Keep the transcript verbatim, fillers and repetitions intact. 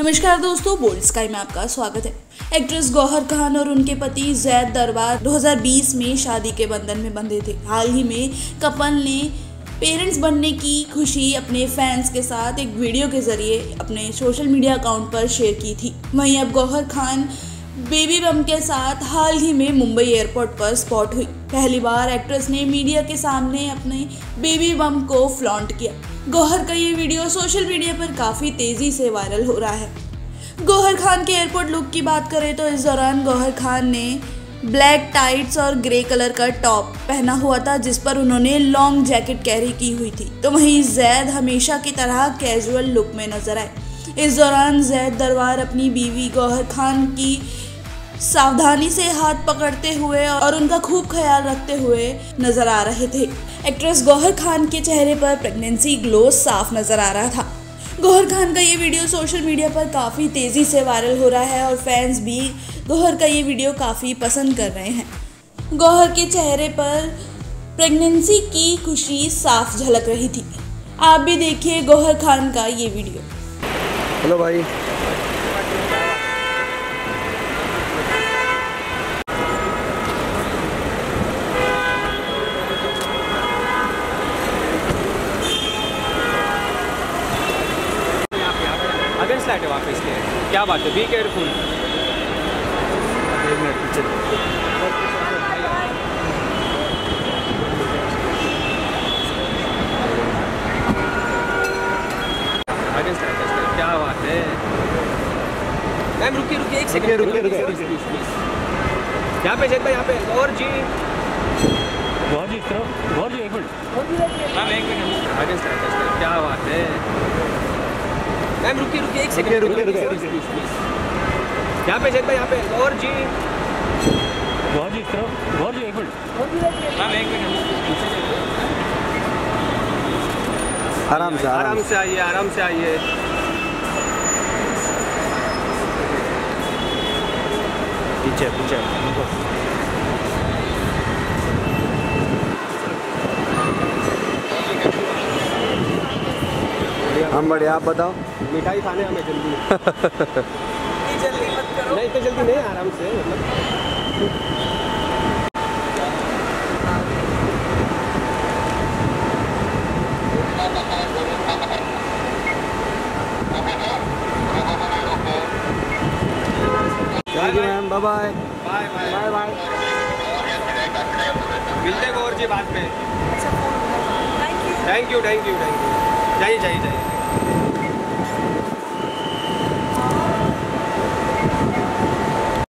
नमस्कार दोस्तों, बोल्डस्काई में आपका स्वागत है। एक्ट्रेस गौहर खान और उनके पति जैद दरबार दो हज़ार बीस में शादी के बंधन में बंधे थे। हाल ही में कपल ने पेरेंट्स बनने की खुशी अपने फैंस के साथ एक वीडियो के जरिए अपने सोशल मीडिया अकाउंट पर शेयर की थी। वहीं अब गौहर खान बेबी बम के साथ हाल ही में मुंबई एयरपोर्ट पर स्पॉट हुई। पहली बार एक्ट्रेस ने मीडिया के सामने अपने बेबी बम को फ्लॉन्ट किया। गौहर का ये वीडियो सोशल मीडिया पर काफ़ी तेज़ी से वायरल हो रहा है। गौहर खान के एयरपोर्ट लुक की बात करें तो इस दौरान गौहर खान ने ब्लैक टाइट्स और ग्रे कलर का टॉप पहना हुआ था, जिस पर उन्होंने लॉन्ग जैकेट कैरी की हुई थी। तो वहीं जैद हमेशा की तरह कैजुअल लुक में नजर आए। इस दौरान जैद दरबार अपनी बीवी गौहर खान की सावधानी से हाथ पकड़ते हुए और उनका खूब ख्याल रखते हुए नजर आ रहे थे। एक्ट्रेस गौहर खान के चेहरे पर प्रेगनेंसी ग्लो साफ नजर आ रहा था। गौहर खान का ये वीडियो सोशल मीडिया पर काफ़ी तेज़ी से वायरल हो रहा है और फैंस भी गौहर का ये वीडियो काफ़ी पसंद कर रहे हैं। गौहर के चेहरे पर प्रेगनेंसी की खुशी साफ झलक रही थी। आप भी देखिए गौहर खान का ये वीडियो। हेलो भाई, वहाँ पे इसलिए क्या बात है? Be careful. एक मिनट पीछे आगे स्टार्ट करते हैं। क्या बात है मैम? रुकिए रुकिए, एक सेकंड रुकिए रुकिए। यहाँ पे जाइए, यहाँ पे। और जी गौर जी तरफ, गौर जी एक मिनट मैम, एक मिनट आगे स्टार्ट करते हैं। क्या बात है मैम? रुकिए रुकिए, एक सेकंड रुकिए रुकिए। यहाँ पे जाइए, यहाँ पे। और जी गौर जी तरफ, गौर जी एक मिनट मैम, एक मिनट। आराम से आराम से आइए, आराम से आइए। पीछे पीछे हम बढ़िया, आप बताओ। मिठाई खाने हमें जल्दी जल्दी मत करो। नहीं तो जल्दी नहीं, आराम से मतलब। Bye bye bye bye bye, मिलते गौर जी बाद में। Thank you thank you thank you. जाइए जाइए जाइए।